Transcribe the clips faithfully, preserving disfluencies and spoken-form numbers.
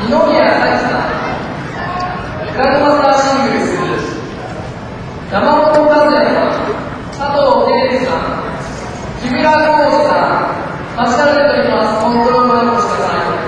二宮咲さん、イカのマスターシングルス山本和也さん、佐藤英二さん、木村浩二さん、足されております。コントロールをおしてください。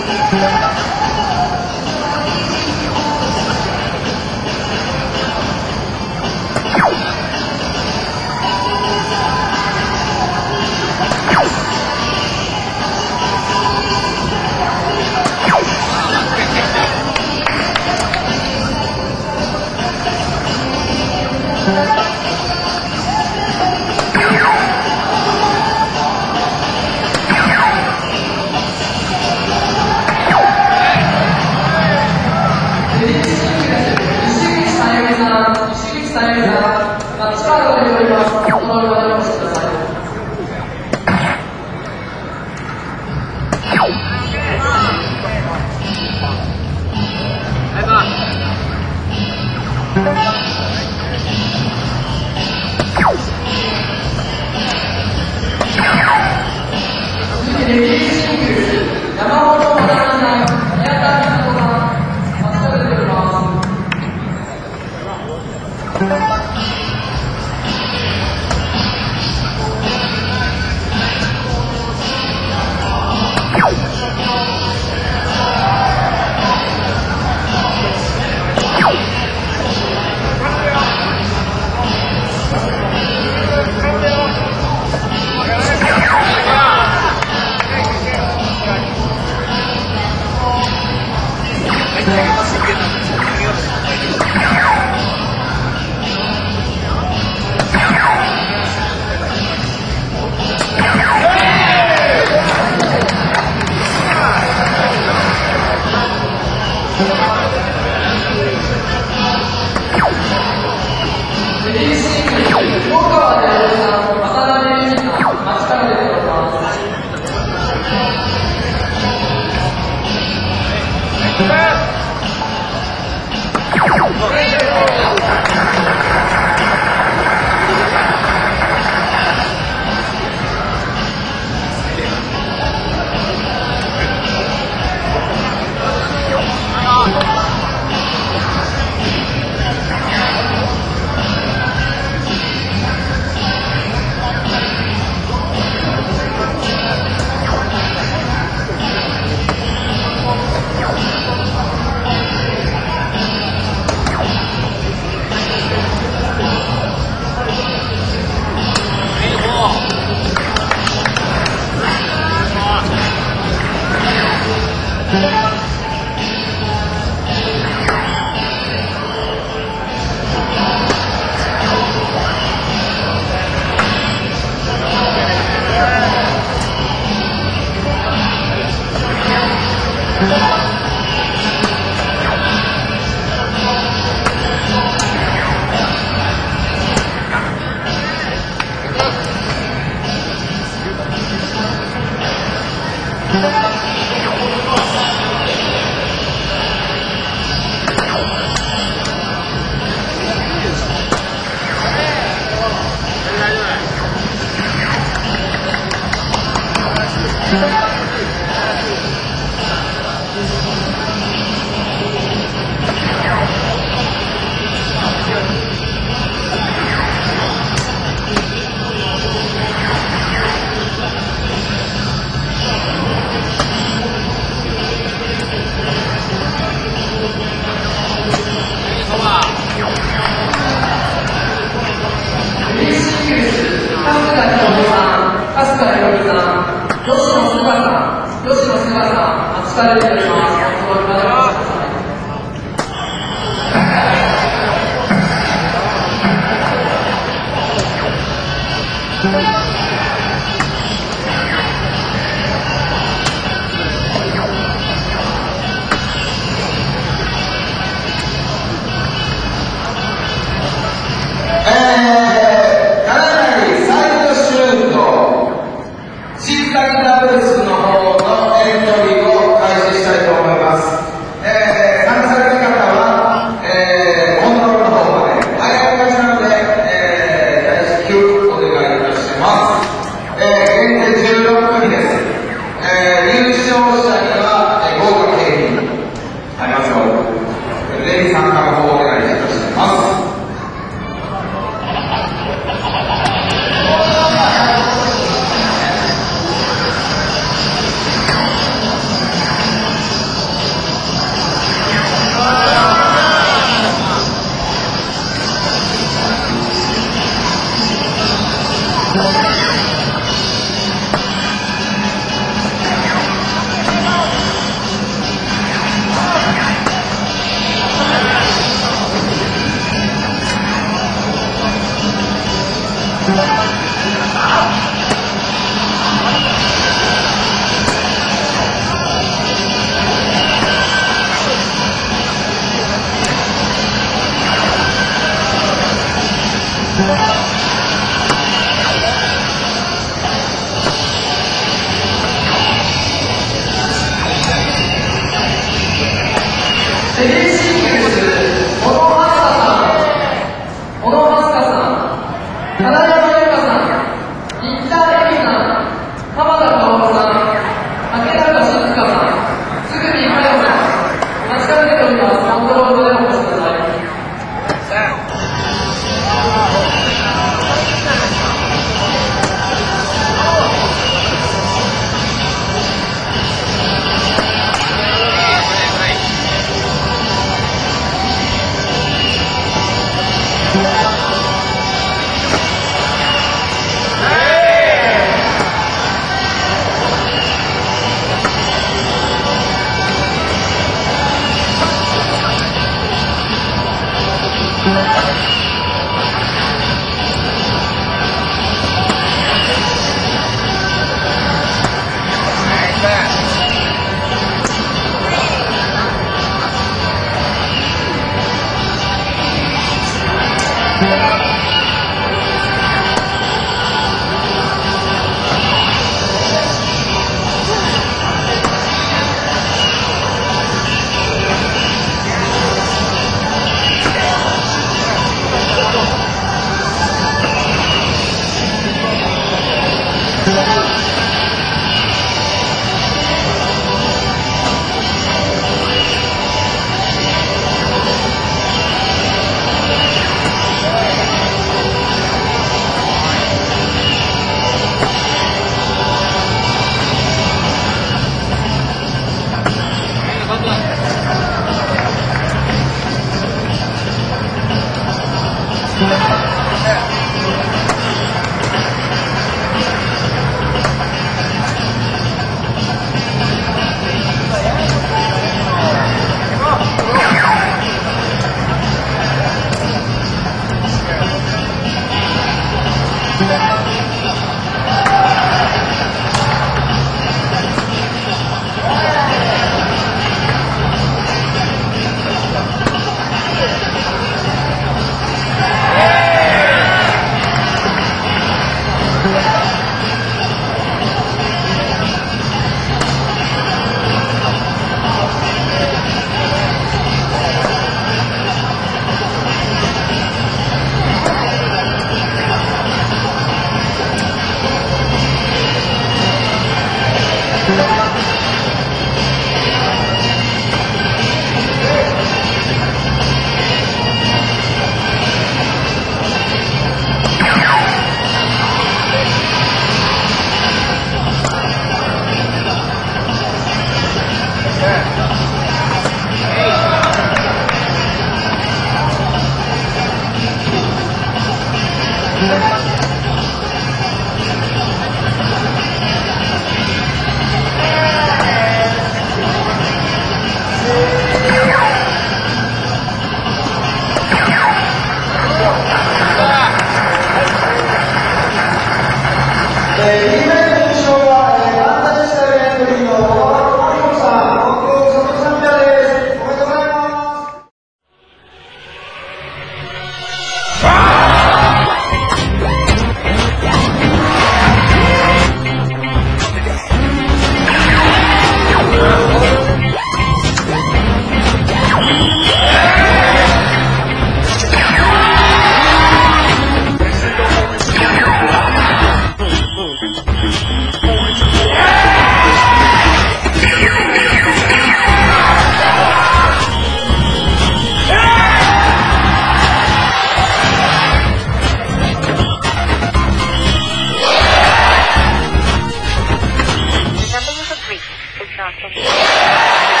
Not